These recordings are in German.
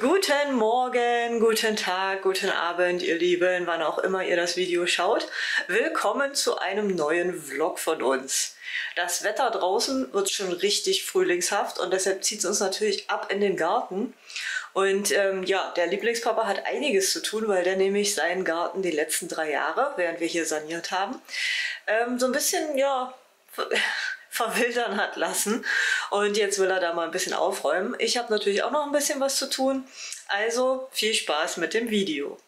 Guten Morgen, guten Tag, guten Abend, ihr Lieben, wann auch immer ihr das Video schaut. Willkommen zu einem neuen Vlog von uns. Das Wetter draußen wird schon richtig frühlingshaft und deshalb zieht es uns natürlich ab in den Garten. Und ja, der Lieblingspapa hat einiges zu tun, weil der nämlich seinen Garten die letzten 3 Jahre, während wir hier saniert haben, so ein bisschen, ja, verwildern hat lassen, und jetzt will er da mal ein bisschen aufräumen. Ich habe natürlich auch noch ein bisschen was zu tun, also viel Spaß mit dem Video.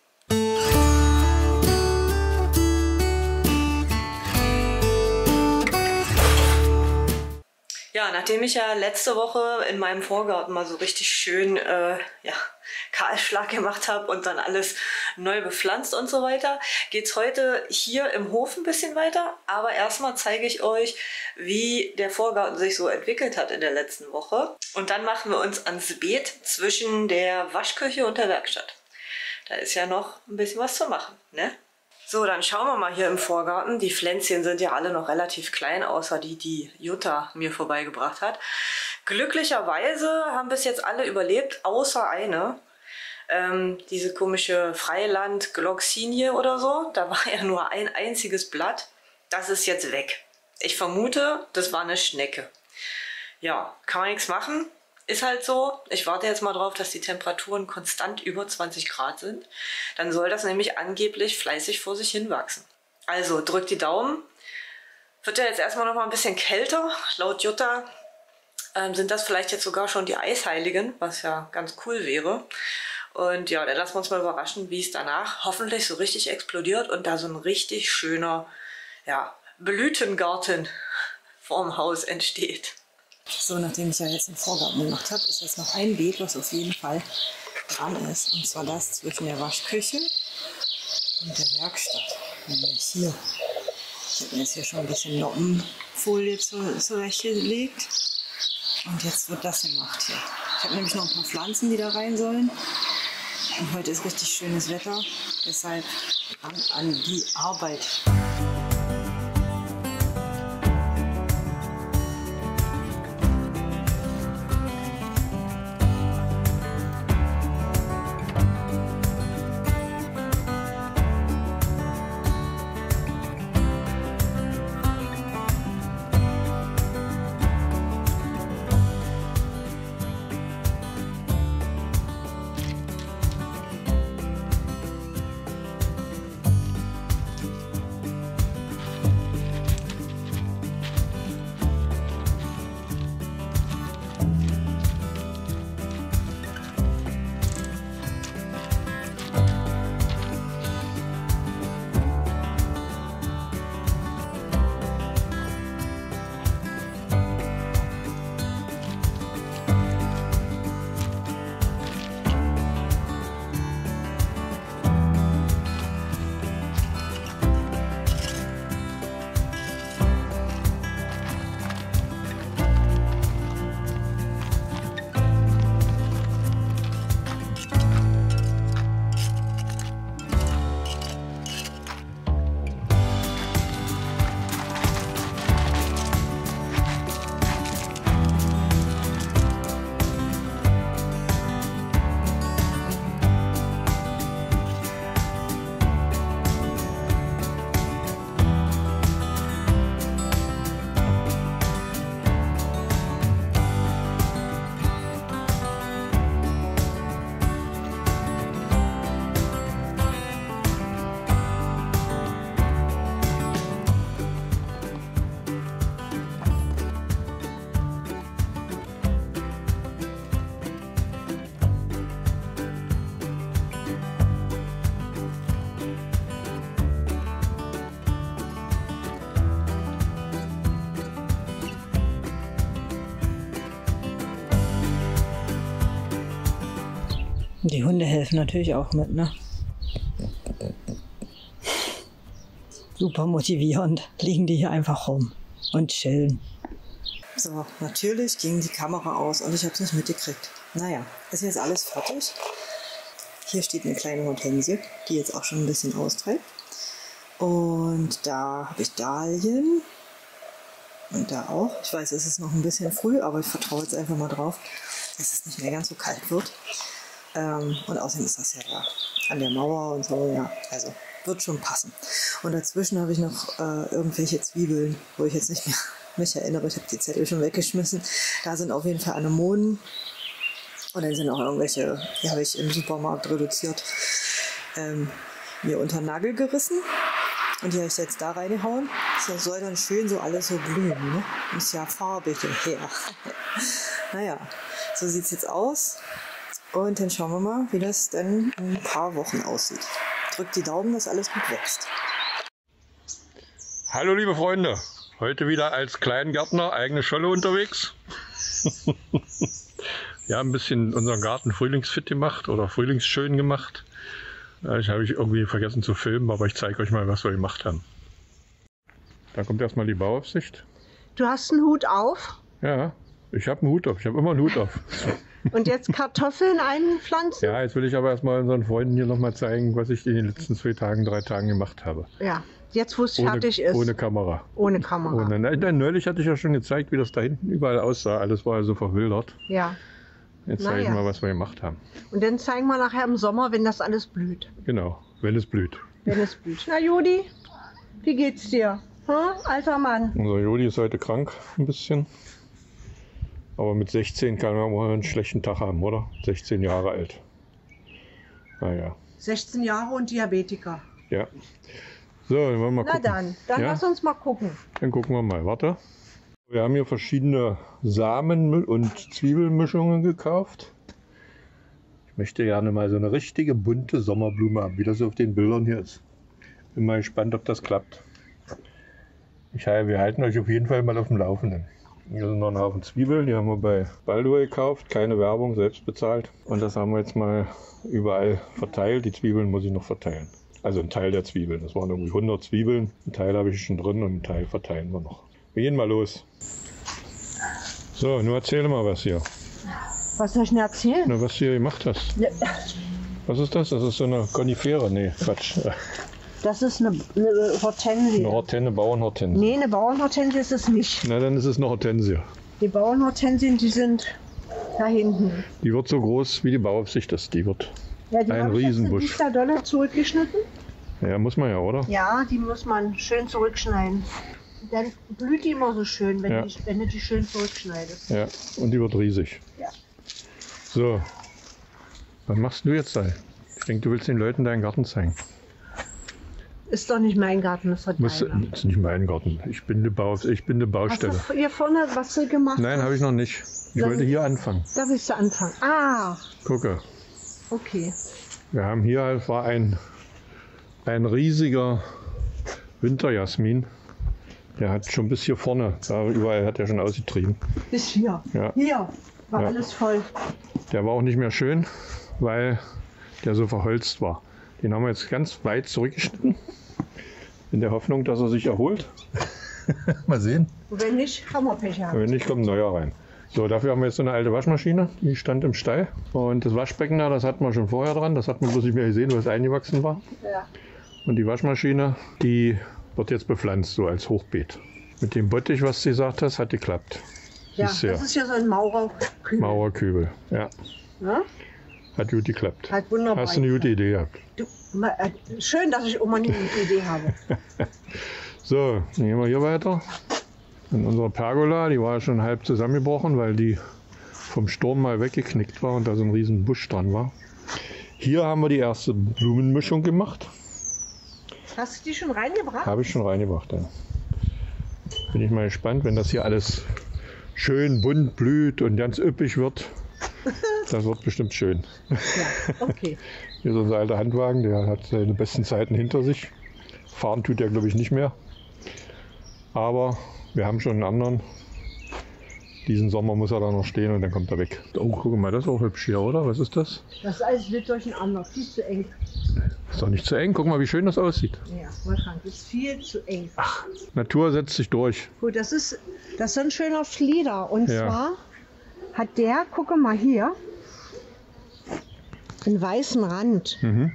Ja, nachdem ich ja letzte Woche in meinem Vorgarten mal so richtig schön Kahlschlag gemacht habe und dann alles neu bepflanzt und so weiter, geht es heute hier im Hof ein bisschen weiter. Aber erstmal zeige ich euch, wie der Vorgarten sich so entwickelt hat in der letzten Woche. Und dann machen wir uns ans Beet zwischen der Waschküche und der Werkstatt. Da ist ja noch ein bisschen was zu machen, ne? So, dann schauen wir mal hier im Vorgarten. Die Pflänzchen sind ja alle noch relativ klein, außer die, die Jutta mir vorbeigebracht hat. Glücklicherweise haben bis jetzt alle überlebt, außer eine. Diese komische Freiland-Gloxinie oder so. Da war ja nur ein einziges Blatt. Das ist jetzt weg. Ich vermute, das war eine Schnecke. Ja, kann man nichts machen. Ist halt so. Ich warte jetzt mal drauf, dass die Temperaturen konstant über 20 Grad sind. Dann soll das nämlich angeblich fleißig vor sich hin wachsen. Also drückt die Daumen. Wird ja jetzt erstmal noch mal ein bisschen kälter. Laut Jutta sind das vielleicht jetzt sogar schon die Eisheiligen, was ja ganz cool wäre. Und ja, dann lassen wir uns mal überraschen, wie es danach hoffentlich so richtig explodiert und da so ein richtig schöner, ja, Blütengarten vorm Haus entsteht. So, nachdem ich ja jetzt einen Vorgarten gemacht habe, ist jetzt noch ein Beet, was auf jeden Fall dran ist. Und zwar das zwischen der Waschküche und der Werkstatt. Nämlich hier. Ich habe mir jetzt hier schon ein bisschen Noppenfolie zurechtgelegt. Und jetzt wird das gemacht hier. Ich habe nämlich noch ein paar Pflanzen, die da rein sollen. Und heute ist richtig schönes Wetter. Deshalb an die Arbeit. Die Hunde helfen natürlich auch mit, ne? Super motivierend. Liegen die hier einfach rum und chillen. So, natürlich ging die Kamera aus und ich habe es nicht mitgekriegt. Naja, ist jetzt alles fertig. Hier steht eine kleine Hortensie, die jetzt auch schon ein bisschen austreibt. Und da habe ich Dahlien. Und da auch. Ich weiß, es ist noch ein bisschen früh, aber ich vertraue jetzt einfach mal drauf, dass es nicht mehr ganz so kalt wird. Und außerdem ist das ja da an der Mauer und so, ja, also wird schon passen. Und dazwischen habe ich noch irgendwelche Zwiebeln, wo ich jetzt nicht mehr mich erinnere, ich habe die Zettel schon weggeschmissen. Da sind auf jeden Fall Anemonen und dann sind auch irgendwelche, die habe ich im Supermarkt reduziert, mir unter den Nagel gerissen. Und die habe ich jetzt da reingehauen. Das soll dann schön so alles so blühen, ne? Ist ja farbig im Her. Naja, so sieht es jetzt aus. Und dann schauen wir mal, wie das dann in ein paar Wochen aussieht. Drückt die Daumen, dass alles gut wächst. Hallo liebe Freunde, heute wieder als Kleingärtner, eigene Scholle unterwegs. Wir haben ein bisschen unseren Garten frühlingsfit gemacht oder frühlingsschön gemacht. Das habe ich irgendwie vergessen zu filmen, aber ich zeige euch mal, was wir gemacht haben. Da kommt erstmal die Bauaufsicht. Du hast einen Hut auf? Ja, ich habe einen Hut auf. Ich habe immer einen Hut auf. Und jetzt Kartoffeln einpflanzen? Ja, jetzt will ich aber erstmal unseren Freunden hier nochmal zeigen, was ich in den letzten 2 Tagen, 3 Tagen gemacht habe. Ja, jetzt wo es fertig ist. Ohne Kamera. Ohne Kamera. Ohne, neulich hatte ich ja schon gezeigt, wie das da hinten überall aussah. Alles war also verwildert. Ja. Jetzt zeige ich mal, was wir gemacht haben. Und dann zeigen wir nachher im Sommer, wenn das alles blüht. Genau, wenn es blüht. Wenn es blüht. Na Judi, wie geht's dir? Hm? Alter Mann. Unser Judi ist heute krank, ein bisschen. Aber mit 16 kann man wohl einen schlechten Tag haben, oder? 16 Jahre alt. Naja. 16 Jahre und Diabetiker. Ja. So, dann wollen wir mal gucken. Na dann ja? Lass uns mal gucken. Dann gucken wir mal, warte. Wir haben hier verschiedene Samen- und Zwiebelmischungen gekauft. Ich möchte gerne mal so eine richtige bunte Sommerblume haben, wie das auf den Bildern hier ist. Bin mal gespannt, ob das klappt. Wir halten euch auf jeden Fall mal auf dem Laufenden. Hier sind noch ein Haufen Zwiebeln, die haben wir bei Baldur gekauft, keine Werbung, selbst bezahlt. Und das haben wir jetzt mal überall verteilt. Die Zwiebeln muss ich noch verteilen. Also ein Teil der Zwiebeln, das waren irgendwie 100 Zwiebeln. Ein Teil habe ich schon drin und ein Teil verteilen wir noch. Wir gehen mal los. So, nur erzähl mal was hier. Was soll ich denn erzählen? Na, was du hier gemacht hast. Ja. Was ist das? Das ist so eine Konifere. Nee, Quatsch. Das ist eine Hortensie. Eine Hortensie, Bauernhortensie. Nee, eine Bauernhortensie ist es nicht. Na, dann ist es eine Hortensie. Die Bauernhortensien, die sind da hinten. Die wird so groß, wie die Bauaufsicht ist. Die wird ja, die ein Riesenbusch. Die Dollar zurückgeschnitten. Ja, muss man ja, oder? Ja, die muss man schön zurückschneiden. Dann blüht die immer so schön, wenn, ja. Wenn du die schön zurückschneidest. Ja, und die wird riesig. Ja. So, was machst du jetzt da? Ich denke, du willst den Leuten deinen Garten zeigen. Ist doch nicht mein Garten, das hat deiner. Ist nicht mein Garten. Ich bin eine Baustelle. Hast du hier vorne was gemacht? Nein, habe ich noch nicht. Ich wollte hier anfangen. Da willst du anfangen. Ah! Gucke. Okay. Wir haben hier war ein riesiger Winterjasmin. Der hat schon bis hier vorne, da überall hat er schon ausgetrieben. Bis hier. Ja. Hier war alles voll. Der war auch nicht mehr schön, weil der so verholzt war. Den haben wir jetzt ganz weit zurückgeschnitten, in der Hoffnung, dass er sich erholt. Mal sehen. Und wenn nicht, haben wir Pech haben. Wenn nicht, kommt ein neuer rein. So, dafür haben wir jetzt so eine alte Waschmaschine, die stand im Stall. Und das Waschbecken da, das hatten wir schon vorher dran. Das hat man bloß nicht mehr gesehen, weil es eingewachsen war. Ja. Und die Waschmaschine, die wird jetzt bepflanzt, so als Hochbeet. Mit dem Bottich, was du gesagt hast, hat geklappt. Ja, das ist ja so ein Maurerkübel. Maurerkübel, ja. Na? Hat gut geklappt. Hat wunderbar. Hast du eine gute Idee gehabt? Schön, dass ich immer eine gute Idee habe. So, dann gehen wir hier weiter. Und unsere Pergola, die war schon halb zusammengebrochen, weil die vom Sturm mal weggeknickt war und da so ein riesen Busch dran war. Hier haben wir die erste Blumenmischung gemacht. Hast du die schon reingebracht? Habe ich schon reingebracht, ja. Bin ich mal gespannt, wenn das hier alles schön bunt blüht und ganz üppig wird. Das wird bestimmt schön. Ja, okay. Hier ist unser alter Handwagen, der hat seine besten Zeiten hinter sich. Fahren tut er, glaube ich, nicht mehr. Aber wir haben schon einen anderen. Diesen Sommer muss er da noch stehen und dann kommt er weg. Oh, guck mal, das ist auch hübsch hier, oder? Was ist das? Das ist alles wild durcheinander, viel zu eng. Ist doch nicht zu eng, guck mal, wie schön das aussieht. Ja, wahrscheinlich ist viel zu eng. Ach, Natur setzt sich durch. Gut, das ist ein schöner Flieder. Und zwar hat der, gucke mal hier, einen weißen Rand. Mhm.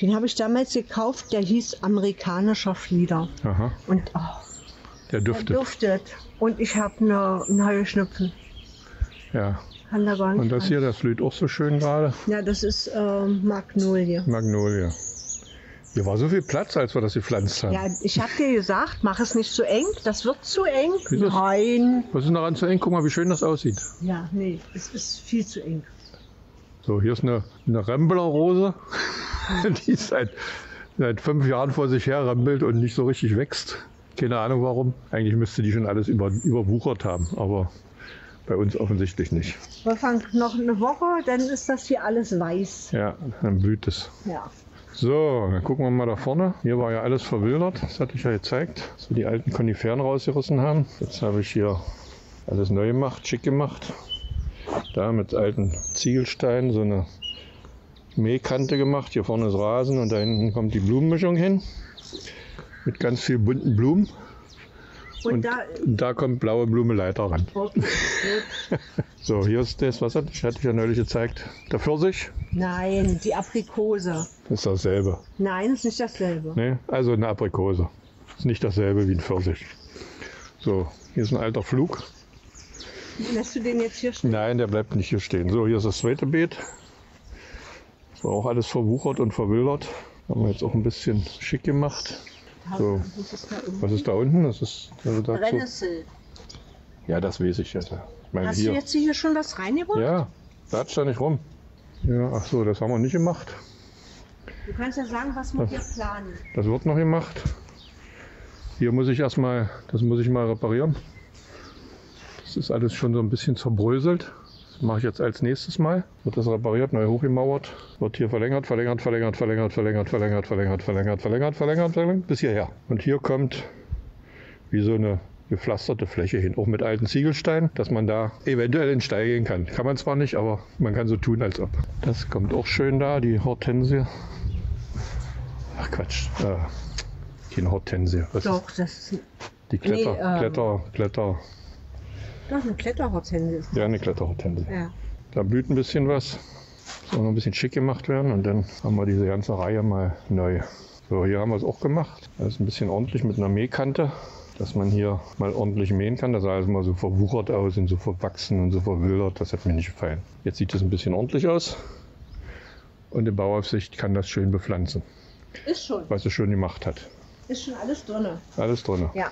Den habe ich damals gekauft, der hieß amerikanischer Flieder. Aha. Und der duftet. Und ich habe eine Heuschnupfen. Ja. an der Wand. Und das hier, das blüht auch so schön gerade. Ja, das ist Magnolie. Magnolie. Hier war so viel Platz, als wir das gepflanzt haben. Ja, ich habe dir gesagt, mach es nicht zu eng, das wird zu eng. Nein. Was ist daran zu eng? Guck mal, wie schön das aussieht. Ja, nee, es ist viel zu eng. So, hier ist eine Rembler-Rose, die seit 5 Jahren vor sich her rembelt und nicht so richtig wächst. Keine Ahnung warum. Eigentlich müsste die schon alles überwuchert haben, aber bei uns offensichtlich nicht. Wolfgang, noch eine Woche, dann ist das hier alles weiß. Ja, dann blüht es. Ja. So, dann gucken wir mal da vorne. Hier war ja alles verwildert, das hatte ich ja gezeigt, dass wir die alten Koniferen rausgerissen haben. Jetzt habe ich hier alles neu gemacht, schick gemacht. Da mit alten Ziegelsteinen so eine Mähkante gemacht. Hier vorne ist Rasen und da hinten kommt die Blumenmischung hin. Mit ganz viel bunten Blumen. Und da kommt blaue Blumeleiter ran. Okay. So, hier ist das, was hatte ich ja neulich gezeigt. Der Pfirsich? Nein, die Aprikose. Das ist dasselbe. Nein, ist nicht dasselbe. Nee, also eine Aprikose. Ist nicht dasselbe wie ein Pfirsich. So, hier ist ein alter Flug. Lässt du den jetzt hier stehen? Nein, der bleibt nicht hier stehen. So, hier ist das zweite Beet. Das war auch alles verwuchert und verwildert. Haben wir jetzt auch ein bisschen schick gemacht. So. Was ist da unten? Das ist also da Brennnessel. So. Ja, das weiß ich jetzt. Ich meine, hast du jetzt hier schon was reingebracht? Ja, latsch da nicht rum. Ja, ach so, das haben wir nicht gemacht. Du kannst ja sagen, was wir hier planen. Das wird noch gemacht. Hier muss ich erstmal, das muss ich mal reparieren. Das ist alles schon so ein bisschen zerbröselt. Das mache ich jetzt als nächstes mal. Wird das repariert, neu hochgemauert, wird hier verlängert, bis hierher. Und hier kommt wie so eine gepflasterte Fläche hin, auch mit alten Ziegelsteinen, dass man da eventuell in den Stein gehen kann. Kann man zwar nicht, aber man kann so tun, als ob. Das kommt auch schön da, die Hortensie. Ach Quatsch, keine Hortensie. Doch, das ist die Kletter. Doch, eine Kletterhortensie. Ja, eine Kletterhortensie. Ja. Da blüht ein bisschen was. Soll noch ein bisschen schick gemacht werden und dann haben wir diese ganze Reihe mal neu. So, hier haben wir es auch gemacht. Das ist ein bisschen ordentlich mit einer Mähkante, dass man hier mal ordentlich mähen kann. Das sah alles mal so verwuchert aus und so verwachsen und so verwildert. Das hat mir nicht gefallen. Jetzt sieht es ein bisschen ordentlich aus und die Bauaufsicht kann das schön bepflanzen. Ist schon. Was es schön gemacht hat. Ist schon alles drin. Alles drin. Ja.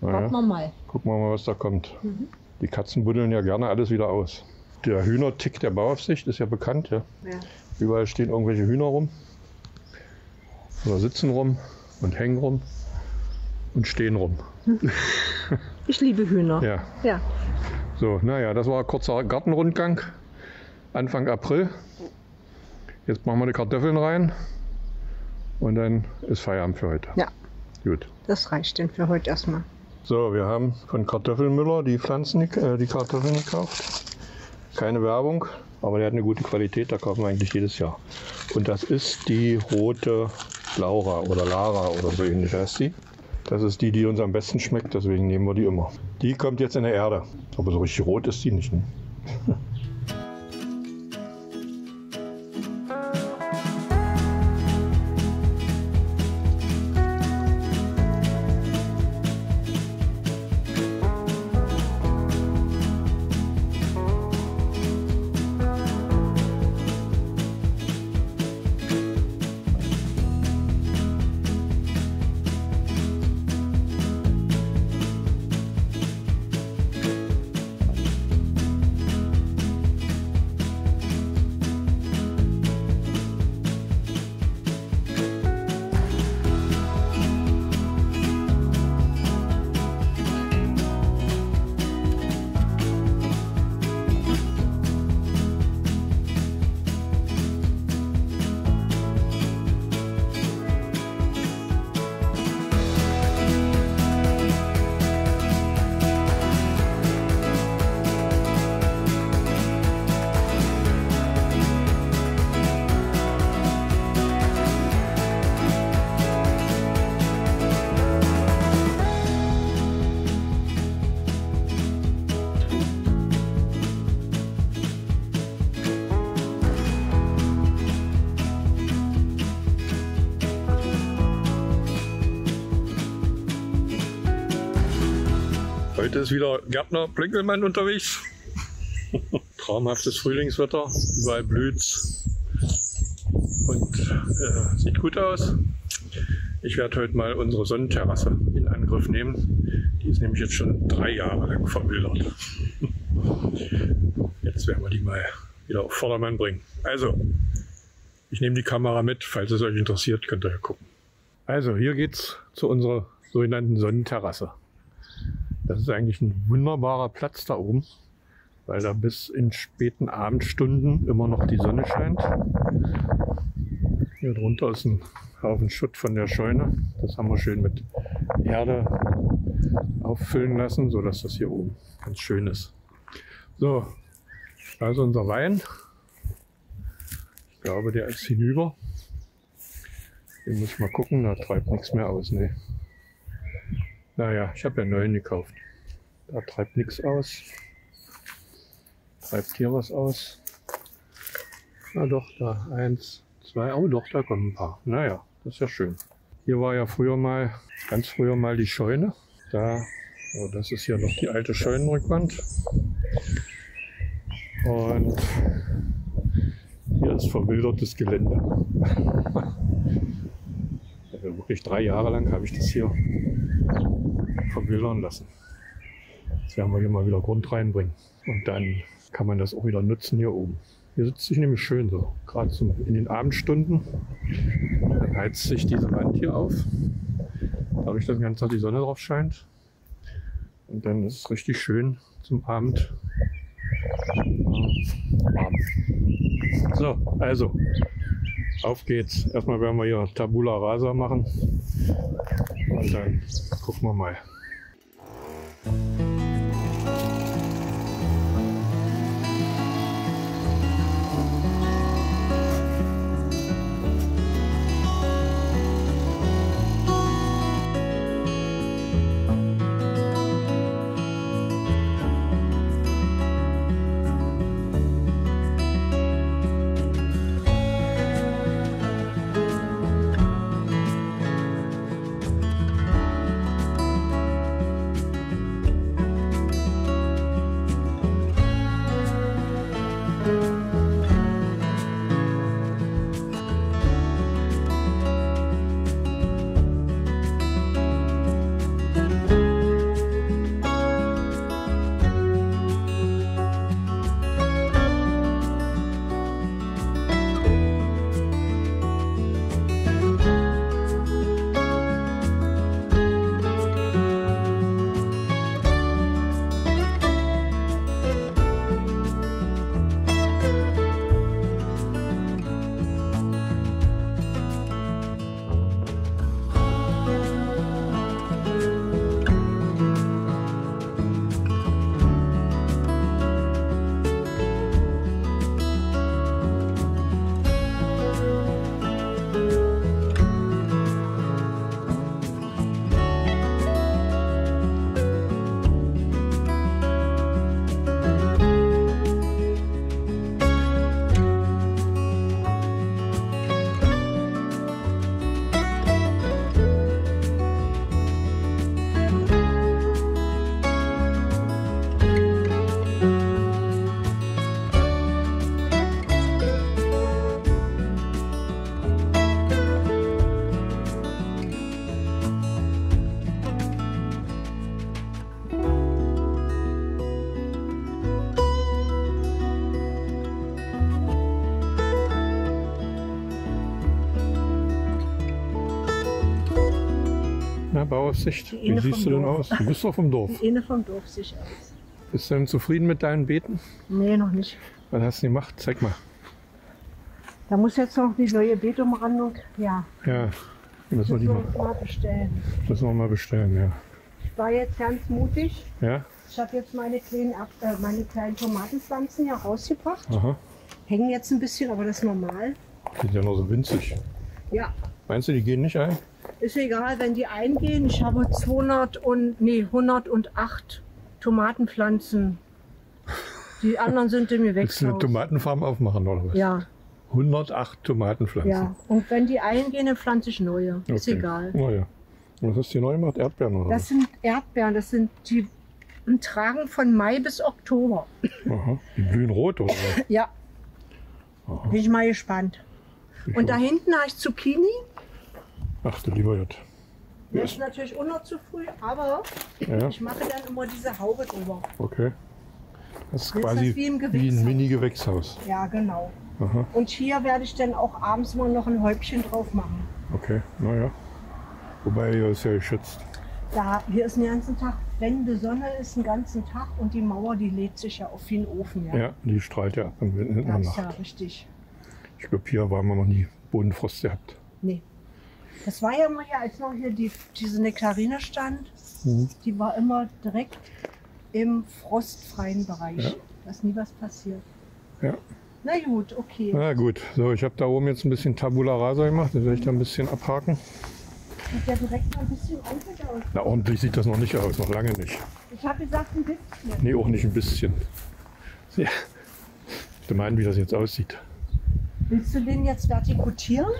Naja. Gucken wir mal. Gucken wir mal, was da kommt. Mhm. Die Katzen buddeln ja gerne alles wieder aus. Der Hühnertick der Bauaufsicht ist ja bekannt. Ja? Ja. Überall stehen irgendwelche Hühner rum. Oder sitzen rum und hängen rum und stehen rum. Ich liebe Hühner. Ja. Ja. So, naja, das war ein kurzer Gartenrundgang. Anfang April. Jetzt machen wir die Kartoffeln rein. Und dann ist Feierabend für heute. Ja. Gut. Das reicht denn für heute erstmal. So, wir haben von Kartoffelmüller die Kartoffeln gekauft. Keine Werbung, aber der hat eine gute Qualität, da kaufen wir eigentlich jedes Jahr. Und das ist die rote Laura oder Lara oder so ähnlich heißt die. Das ist die, die uns am besten schmeckt, deswegen nehmen wir die immer. Die kommt jetzt in der Erde, aber so richtig rot ist die nicht. Ne? Heute ist wieder Gärtner Blinkelmann unterwegs. traumhaftes Frühlingswetter, überall blüht's und sieht gut aus. Ich werde heute mal unsere Sonnenterrasse in Angriff nehmen. Die ist nämlich jetzt schon 3 Jahre lang vermüllert. Jetzt werden wir die mal wieder auf Vordermann bringen. Also, ich nehme die Kamera mit, falls es euch interessiert, könnt ihr ja gucken. Also, hier geht's zu unserer sogenannten Sonnenterrasse. Das ist eigentlich ein wunderbarer Platz da oben, weil da bis in späten Abendstunden immer noch die Sonne scheint. Hier drunter ist ein Haufen Schutt von der Scheune. Das haben wir schön mit Erde auffüllen lassen, sodass das hier oben ganz schön ist. So, also unser Wein. Ich glaube, der ist hinüber. Den muss ich mal gucken, da treibt nichts mehr aus. Nee. Naja, ich habe ja neuen gekauft. Da treibt nichts aus. Treibt hier was aus? Na doch, da 1, 2, oh doch, da kommen ein paar. Naja, das ist ja schön. Hier war ja früher mal, ganz früher mal die Scheune. Da, oh, das ist ja noch die alte Scheunenrückwand. Und hier ist verwildertes Gelände. Also wirklich 3 Jahre lang habe ich das hier verwildern lassen. Jetzt werden wir hier mal wieder Grund reinbringen. Und dann kann man das auch wieder nutzen hier oben. Hier sitzt sich nämlich schön so, gerade in den Abendstunden. Dann heizt sich diese Wand hier auf, dadurch, dass den ganzen Tag die Sonne drauf scheint. Und dann ist es richtig schön zum Abend. So, also, auf geht's. Erstmal werden wir hier Tabula Rasa machen und dann gucken wir mal. Bauaufsicht, wie siehst du denn aus? Du bist doch vom Dorf. Inne vom Dorf sich aus. Bist du denn zufrieden mit deinen Beeten? Nee, noch nicht. Was hast du gemacht? Zeig mal. Da muss jetzt noch die neue Beetumrandung. Ja. Ja, müssen wir mal bestellen. Müssen wir mal bestellen, ja. Ich war jetzt ganz mutig. Ja. Ich habe jetzt meine kleinen Tomatenpflanzen ja rausgebracht. Aha. Hängen jetzt ein bisschen, aber das ist normal. Die sind ja noch so winzig. Ja. Meinst du, die gehen nicht ein? Ist egal, wenn die eingehen. Ich habe 108 Tomatenpflanzen. Die anderen sind in mir weg. Willst du eine Tomatenfarm aufmachen oder was? Ja. 108 Tomatenpflanzen. Ja. Und wenn die eingehen, dann pflanze ich neue. Ist okay. Egal. Oh ja. Und was hast du neu gemacht? Erdbeeren oder was? Das sind Erdbeeren. Das sind die und tragen von Mai bis Oktober. Aha. Die blühen rot, oder? Ja. Aha. Bin ich mal gespannt. Und da hinten habe ich Zucchini. Ach du lieber Jutta. Das ist natürlich auch noch zu früh, aber ja, ich mache dann immer diese Haube drüber. Okay. Das ist quasi wie ein Mini-Gewächshaus. Ja, genau. Aha. Und hier werde ich dann auch abends mal noch ein Häubchen drauf machen. Okay, naja. Wobei hier ist ja geschützt. Da, hier ist den ganzen Tag, wenn die Sonne ist, den ganzen Tag und die Mauer, die lädt sich ja auf den Ofen. Ja, ja, die strahlt ja in der Nacht. Ja, richtig. Ich glaube, hier waren wir noch nie Bodenfrost gehabt. Nee. Das war ja immer hier, als noch hier diese Nektarine stand, die war immer direkt im frostfreien Bereich. Ja. Da ist nie was passiert. Ja. Na gut, okay. Na gut, so, ich habe da oben jetzt ein bisschen Tabula Rasa gemacht, das werde ich da ein bisschen abhaken. Sieht ja direkt mal ein bisschen ordentlich aus. Na, ordentlich sieht das noch nicht aus, noch lange nicht. Ich habe gesagt, ein bisschen. Nee, auch nicht ein bisschen. Ja. Ich meine, wie das jetzt aussieht. Willst du den jetzt vertikutieren?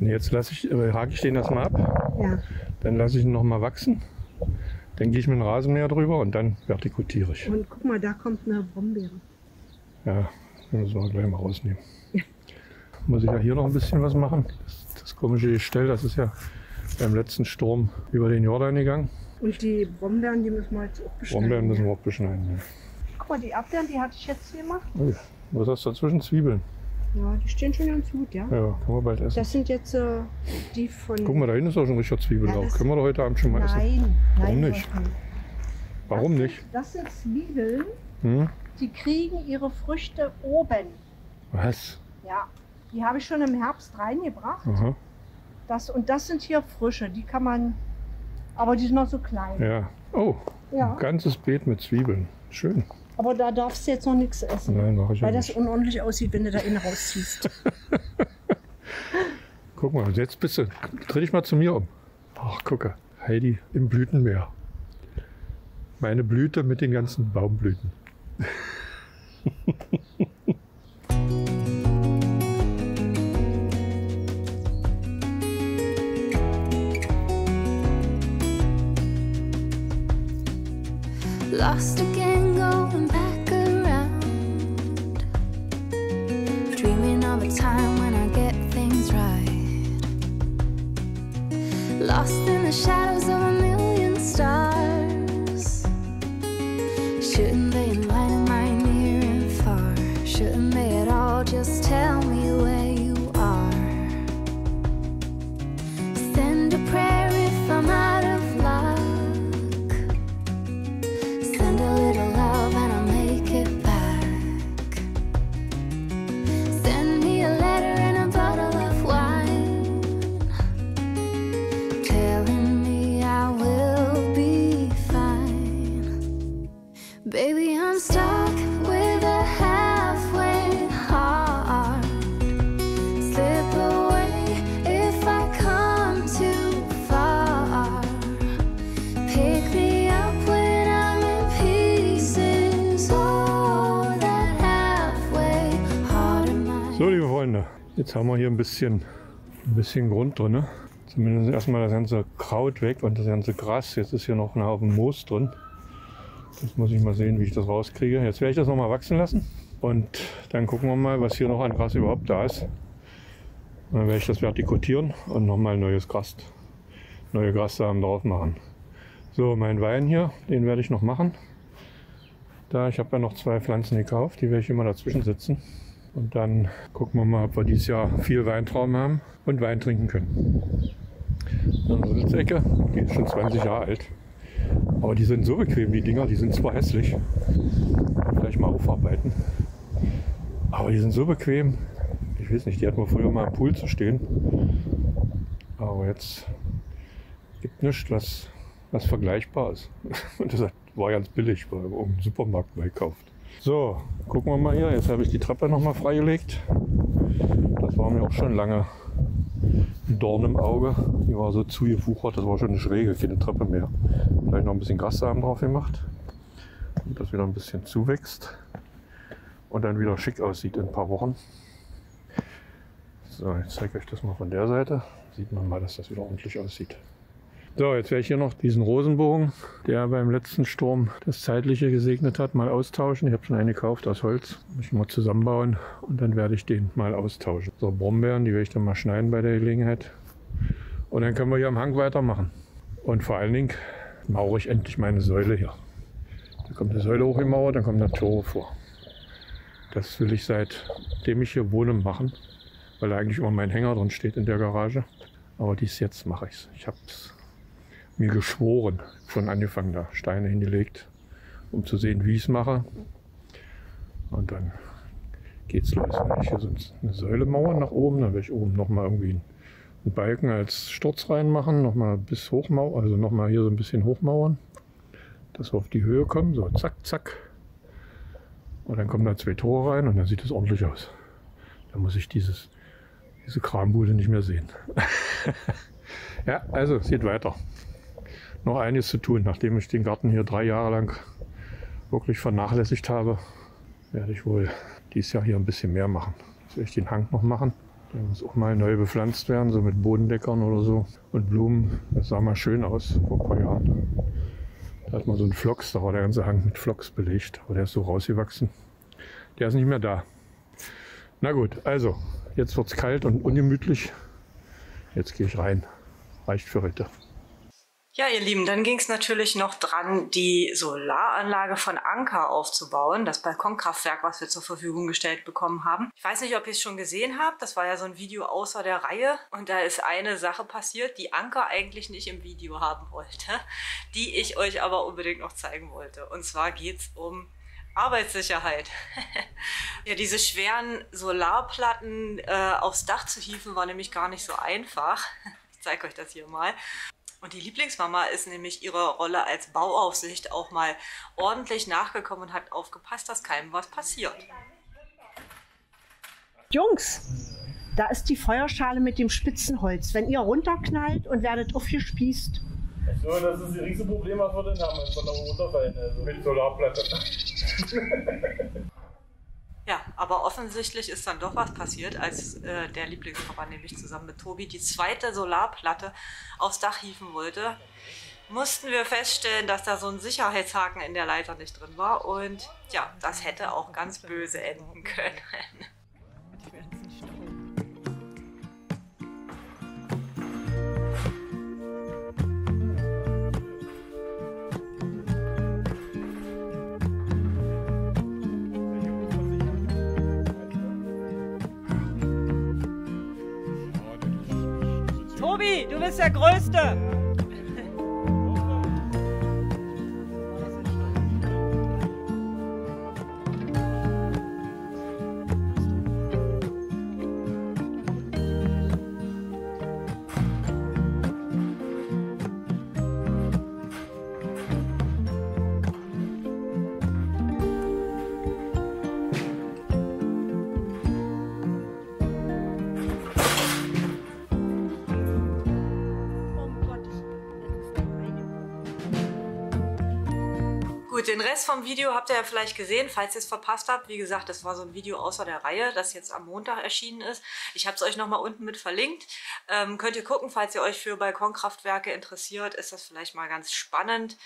Nee, jetzt hake ich den das mal ab. Ja. Dann lasse ich ihn noch mal wachsen. Dann gehe ich mit dem Rasenmäher drüber und dann vertikutiere ich. Und guck mal, da kommt eine Brombeere. Ja, das müssen wir gleich mal rausnehmen. Ja. Muss ich ja hier noch ein bisschen was machen. Das komische Gestell, das ist ja beim letzten Sturm über den Jordan gegangen. Und die Brombeeren, die müssen wir jetzt auch beschneiden. Brombeeren müssen wir auch beschneiden, ja. Guck mal, die Abbeeren, die hatte ich jetzt gemacht. Okay. Was hast du dazwischen? Zwiebeln. Ja, die stehen schon ganz gut, ja? Ja, können wir bald essen. Das sind jetzt die von... Guck mal, da hinten ist auch schon richtiger Zwiebellauch. Ja, können wir doch heute Abend schon mal essen? Warum nicht? Warum nicht? Das sind Zwiebeln, die kriegen ihre Früchte oben. Was? Ja, die habe ich schon im Herbst reingebracht. Aha. Das sind hier frische, die kann man... Aber die sind noch so klein. Ja. Oh, ja. Ein ganzes Beet mit Zwiebeln. Schön. Aber da darfst du jetzt noch nichts essen. Nein, mach ich weil das nicht. Unordentlich aussieht, wenn du da innen rausziehst. Guck mal, jetzt bist du. Dreh dich mal zu mir um. Ach, gucke, Heidi im Blütenmeer. Meine Blüte mit den ganzen Baumblüten. Lost again, going back around, dreaming of a time when I get things right, lost in the shadows of a million stars, shouldn't they enlighten my near and far, shouldn't they at all just tell me where you are, send a prayer if I'm out of Jetzt haben wir hier ein bisschen Grund drin. Zumindest erstmal das ganze Kraut weg und das ganze Gras. Jetzt ist hier noch ein Haufen Moos drin. Jetzt muss ich mal sehen, wie ich das rauskriege. Jetzt werde ich das nochmal wachsen lassen und dann gucken wir mal, was hier noch an Gras überhaupt da ist. Und dann werde ich das vertikutieren und nochmal neue Grassamen drauf machen. So, mein Wein hier, den werde ich noch machen. Da, ich habe ja noch zwei Pflanzen gekauft, die werde ich immer dazwischen sitzen. Und dann gucken wir mal, ob wir dieses Jahr viel Weintrauben haben und Wein trinken können. Unsere Sitzecke, die ist schon 20 Jahre alt. Aber die sind so bequem, die Dinger, die sind zwar hässlich. Vielleicht mal aufarbeiten. Aber die sind so bequem. Ich weiß nicht, die hatten wir früher mal im Pool zu stehen. Aber jetzt gibt es nichts, was vergleichbar ist. Und das war ganz billig, weil wir irgendeinen Supermarkt gekauft. So, gucken wir mal hier. Jetzt habe ich die Treppe noch mal freigelegt. Das war mir auch schon lange ein Dorn im Auge. Die war so zugewuchert, das war schon eine schräge, keine Treppe mehr. Vielleicht noch ein bisschen Grassamen drauf gemacht, damit das wieder ein bisschen zuwächst und dann wieder schick aussieht in ein paar Wochen. So, ich zeige euch das mal von der Seite. Sieht man mal, dass das wieder ordentlich aussieht. So, jetzt werde ich hier noch diesen Rosenbogen, der beim letzten Sturm das Zeitliche gesegnet hat, mal austauschen. Ich habe schon einen gekauft aus Holz. Muss ich mal zusammenbauen und dann werde ich den mal austauschen. So, Brombeeren, die werde ich dann mal schneiden bei der Gelegenheit. Und dann können wir hier am Hang weitermachen. Und vor allen Dingen maure ich endlich meine Säule hier. Da kommt eine Säule hoch in die Mauer, dann kommen da Tore vor. Das will ich seitdem ich hier wohne machen, weil da eigentlich immer mein Hänger drin steht in der Garage. Aber dies jetzt mache ich es. Ich habe es mir geschworen, schon angefangen, da Steine hingelegt, um zu sehen, wie ich es mache. Und dann geht's los. Wenn ich hier sonst eine Säule mauern nach oben, dann werde ich oben nochmal irgendwie einen Balken als Sturz reinmachen, nochmal bis hochmauern, also nochmal hier so ein bisschen hochmauern, dass wir auf die Höhe kommen, so zack, zack. Und dann kommen da zwei Tore rein und dann sieht es ordentlich aus. Dann muss ich diese Krambude nicht mehr sehen. Ja, also es geht weiter. Noch einiges zu tun. Nachdem ich den Garten hier 3 Jahre lang wirklich vernachlässigt habe, werde ich wohl dieses Jahr hier ein bisschen mehr machen. Jetzt werde ich den Hang noch machen. Der muss auch mal neu bepflanzt werden, so mit Bodendeckern oder so. Und Blumen, das sah mal schön aus vor ein paar Jahren. Da hat man so einen Phlox, da war der ganze Hang mit Phlox belegt. Aber der ist so rausgewachsen. Der ist nicht mehr da. Na gut, also jetzt wird es kalt und ungemütlich. Jetzt gehe ich rein. Reicht für heute. Ja, ihr Lieben, dann ging es natürlich noch dran, die Solaranlage von Anker aufzubauen, das Balkonkraftwerk, was wir zur Verfügung gestellt bekommen haben. Ich weiß nicht, ob ihr es schon gesehen habt, das war ja so ein Video außer der Reihe und da ist eine Sache passiert, die Anker eigentlich nicht im Video haben wollte, die ich euch aber unbedingt noch zeigen wollte. Und zwar geht es um Arbeitssicherheit. Ja, diese schweren Solarplatten aufs Dach zu hieven, war nämlich gar nicht so einfach. Ich zeige euch das hier mal. Und die Lieblingsmama ist nämlich ihrer Rolle als Bauaufsicht auch mal ordentlich nachgekommen und hat aufgepasst, dass keinem was passiert. Jungs, da ist die Feuerschale mit dem spitzen Holz. Wenn ihr runterknallt und werdet aufgespießt. So, das ist ein Riesenproblem, was wir denn haben, wenn wir runterfallen. Also mit Solarplatten. Ja, aber offensichtlich ist dann doch was passiert, als der Lieblingsfahrer nämlich zusammen mit Tobi die zweite Solarplatte aufs Dach hieven wollte, mussten wir feststellen, dass da so ein Sicherheitshaken in der Leiter nicht drin war und ja, das hätte auch ganz böse enden können. Tobi, du bist der Größte! Den Rest vom Video habt ihr ja vielleicht gesehen, falls ihr es verpasst habt. Wie gesagt, das war so ein Video außer der Reihe, das jetzt am Montag erschienen ist. Ich habe es euch nochmal unten mit verlinkt. Könnt ihr gucken, falls ihr euch für Balkonkraftwerke interessiert, ist das vielleicht mal ganz spannend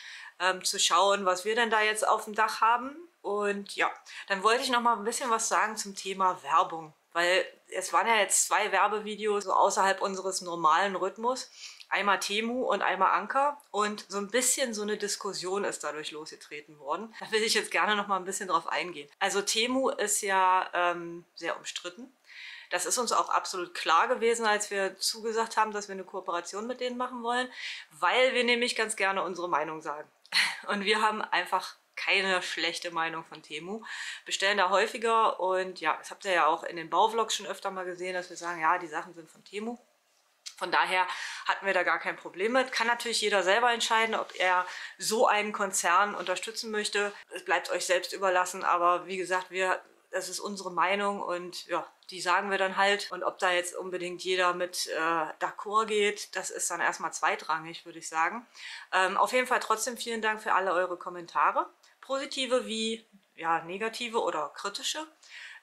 zu schauen, was wir denn da jetzt auf dem Dach haben. Und ja, dann wollte ich nochmal ein bisschen was sagen zum Thema Werbung, weil es waren ja jetzt 2 Werbevideos so außerhalb unseres normalen Rhythmus. Einmal Temu und einmal Anker und so ein bisschen so eine Diskussion ist dadurch losgetreten worden. Da will ich jetzt gerne noch mal ein bisschen drauf eingehen. Also Temu ist ja sehr umstritten. Das ist uns auch absolut klar gewesen, als wir zugesagt haben, dass wir eine Kooperation mit denen machen wollen, weil wir nämlich ganz gerne unsere Meinung sagen. Und wir haben einfach keine schlechte Meinung von Temu, bestellen da häufiger und ja, das habt ihr ja auch in den Bauvlogs schon öfter mal gesehen, dass wir sagen, ja, die Sachen sind von Temu. Von daher hatten wir da gar kein Problem mit. Kann natürlich jeder selber entscheiden, ob er so einen Konzern unterstützen möchte. Es bleibt euch selbst überlassen, aber wie gesagt, das ist unsere Meinung und ja, die sagen wir dann halt. Und ob da jetzt unbedingt jeder mit d'accord geht, das ist dann erstmal zweitrangig, würde ich sagen. Auf jeden Fall trotzdem vielen Dank für alle eure Kommentare. Positive wie ja, negative oder kritische.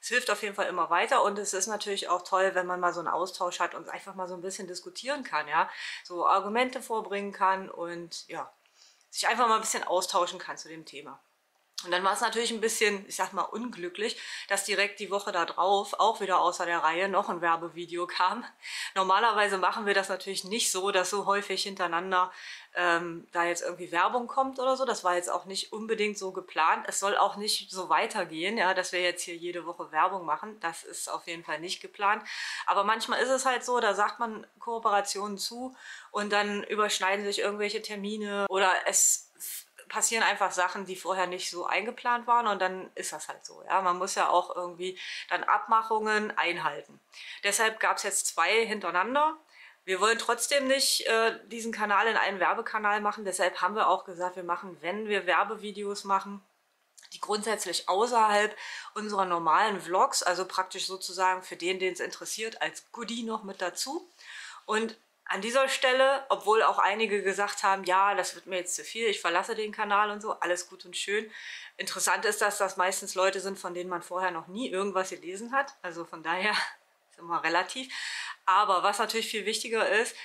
Es hilft auf jeden Fall immer weiter und es ist natürlich auch toll, wenn man mal so einen Austausch hat und einfach mal so ein bisschen diskutieren kann, ja, so Argumente vorbringen kann und ja, sich einfach mal ein bisschen austauschen kann zu dem Thema. Und dann war es natürlich ein bisschen, ich sag mal, unglücklich, dass direkt die Woche da drauf auch wieder außer der Reihe noch ein Werbevideo kam. Normalerweise machen wir das natürlich nicht so, dass so häufig hintereinander da jetzt irgendwie Werbung kommt oder so. Das war jetzt auch nicht unbedingt so geplant. Es soll auch nicht so weitergehen, ja, dass wir jetzt hier jede Woche Werbung machen. Das ist auf jeden Fall nicht geplant. Aber manchmal ist es halt so, da sagt man Kooperationen zu und dann überschneiden sich irgendwelche Termine oder es passieren einfach Sachen, die vorher nicht so eingeplant waren und dann ist das halt so. Ja? Man muss ja auch irgendwie dann Abmachungen einhalten. Deshalb gab es jetzt zwei hintereinander. Wir wollen trotzdem nicht diesen Kanal in einen Werbekanal machen. Deshalb haben wir auch gesagt, wir machen, wenn wir Werbevideos machen, die grundsätzlich außerhalb unserer normalen Vlogs, also praktisch sozusagen für den, den es interessiert, als Goodie noch mit dazu. Und an dieser Stelle, obwohl auch einige gesagt haben, ja, das wird mir jetzt zu viel, ich verlasse den Kanal und so, alles gut und schön. Interessant ist, dass das meistens Leute sind, von denen man vorher noch nie irgendwas gelesen hat. Also von daher ist immer relativ. Aber was natürlich viel wichtiger ist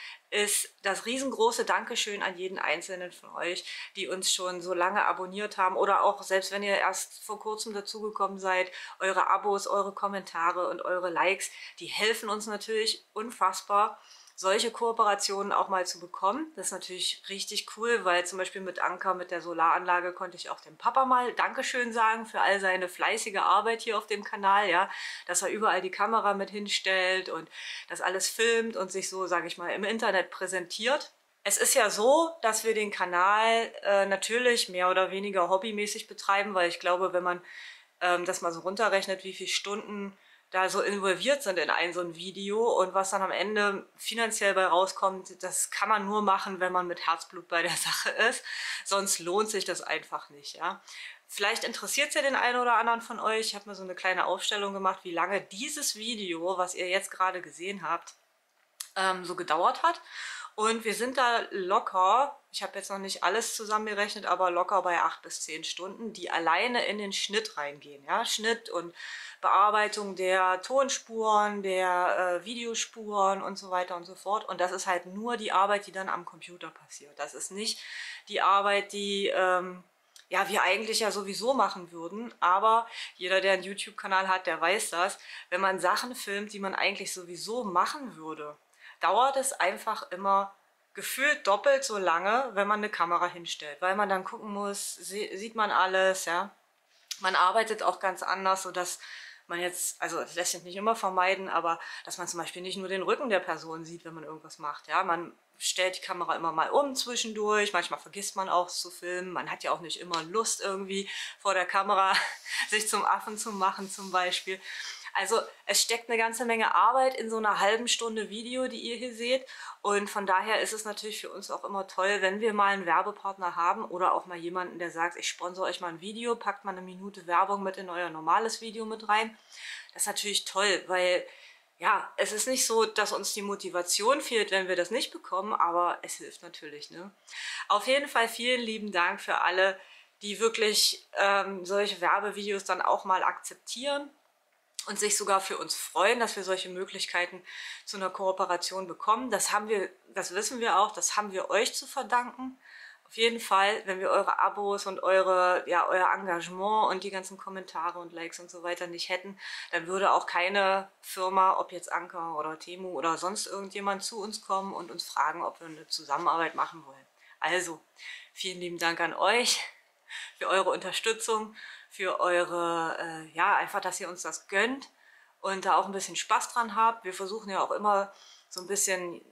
das riesengroße Dankeschön an jeden Einzelnen von euch, die uns schon so lange abonniert haben oder auch, selbst wenn ihr erst vor kurzem dazugekommen seid, eure Abos, eure Kommentare und eure Likes, die helfen uns natürlich unfassbar, solche Kooperationen auch mal zu bekommen. Das ist natürlich richtig cool, weil zum Beispiel mit Anker, mit der Solaranlage, konnte ich auch dem Papa mal Dankeschön sagen für all seine fleißige Arbeit hier auf dem Kanal, ja, dass er überall die Kamera mit hinstellt und das alles filmt und sich so, sage ich mal, im Internet präsentiert. Es ist ja so, dass wir den Kanal natürlich mehr oder weniger hobbymäßig betreiben, weil ich glaube, wenn man das mal so runterrechnet, wie viele Stunden da so involviert sind in ein so ein Video und was dann am Ende finanziell bei rauskommt, das kann man nur machen, wenn man mit Herzblut bei der Sache ist. Sonst lohnt sich das einfach nicht, ja. Vielleicht interessiert es ja den einen oder anderen von euch. Ich habe mal so eine kleine Aufstellung gemacht, wie lange dieses Video, was ihr jetzt gerade gesehen habt, so gedauert hat. Und wir sind da locker, ich habe jetzt noch nicht alles zusammengerechnet, aber locker bei 8 bis 10 Stunden, die alleine in den Schnitt reingehen. Ja? Schnitt und Bearbeitung der Tonspuren, der Videospuren und so weiter und so fort. Und das ist halt nur die Arbeit, die dann am Computer passiert. Das ist nicht die Arbeit, die ja, wir eigentlich ja sowieso machen würden, aber jeder, der einen YouTube-Kanal hat, der weiß das. Wenn man Sachen filmt, die man eigentlich sowieso machen würde, dauert es einfach immer gefühlt doppelt so lange, wenn man eine Kamera hinstellt, weil man dann gucken muss, sieht man alles, ja. Man arbeitet auch ganz anders, sodass man jetzt, also das lässt sich nicht immer vermeiden, aber dass man zum Beispiel nicht nur den Rücken der Person sieht, wenn man irgendwas macht, ja. Man stellt die Kamera immer mal um zwischendurch, manchmal vergisst man auch zu filmen, man hat ja auch nicht immer Lust irgendwie vor der Kamera sich zum Affen zu machen zum Beispiel. Also es steckt eine ganze Menge Arbeit in so einer halben Stunde Video, die ihr hier seht. Und von daher ist es natürlich für uns auch immer toll, wenn wir mal einen Werbepartner haben oder auch mal jemanden, der sagt, ich sponsere euch mal ein Video, packt mal eine Minute Werbung mit in euer normales Video mit rein. Das ist natürlich toll, weil ja, es ist nicht so, dass uns die Motivation fehlt, wenn wir das nicht bekommen, aber es hilft natürlich, ne? Auf jeden Fall vielen lieben Dank für alle, die wirklich solche Werbevideos dann auch mal akzeptieren und sich sogar für uns freuen, dass wir solche Möglichkeiten zu einer Kooperation bekommen. Das haben wir, das wissen wir auch, das haben wir euch zu verdanken. Auf jeden Fall, wenn wir eure Abos und eure, ja, euer Engagement und die ganzen Kommentare und Likes und so weiter nicht hätten, dann würde auch keine Firma, ob jetzt Anker oder Temu oder sonst irgendjemand, zu uns kommen und uns fragen, ob wir eine Zusammenarbeit machen wollen. Also, vielen lieben Dank an euch für eure Unterstützung, für eure, ja, einfach, dass ihr uns das gönnt und da auch ein bisschen Spaß dran habt. Wir versuchen ja auch immer so ein bisschen,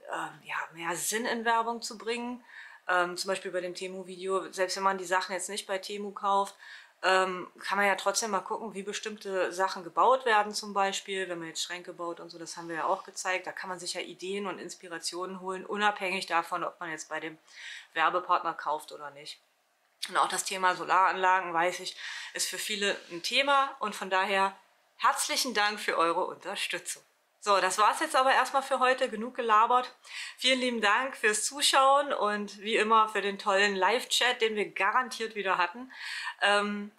ja, mehr Sinn in Werbung zu bringen. Zum Beispiel bei dem Temu-Video, selbst wenn man die Sachen jetzt nicht bei Temu kauft, kann man ja trotzdem mal gucken, wie bestimmte Sachen gebaut werden zum Beispiel, wenn man jetzt Schränke baut und so, das haben wir ja auch gezeigt. Da kann man sich ja Ideen und Inspirationen holen, unabhängig davon, ob man jetzt bei dem Werbepartner kauft oder nicht. Und auch das Thema Solaranlagen, weiß ich, ist für viele ein Thema und von daher herzlichen Dank für eure Unterstützung. So, das war es jetzt aber erstmal für heute. Genug gelabert. Vielen lieben Dank fürs Zuschauen und wie immer für den tollen Live-Chat, den wir garantiert wieder hatten.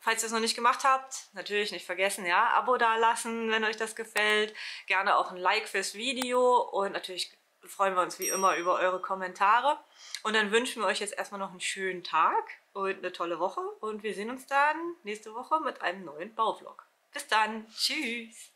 Falls ihr es noch nicht gemacht habt, natürlich nicht vergessen, ja, Abo dalassen, wenn euch das gefällt. Gerne auch ein Like fürs Video und natürlich freuen wir uns wie immer über eure Kommentare. Und dann wünschen wir euch jetzt erstmal noch einen schönen Tag und eine tolle Woche. Und wir sehen uns dann nächste Woche mit einem neuen Bauvlog. Bis dann. Tschüss.